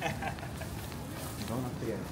どうなってるやろ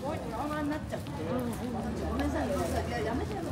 ごいトラウマになっちゃって、ごめんなさい、やめてよ。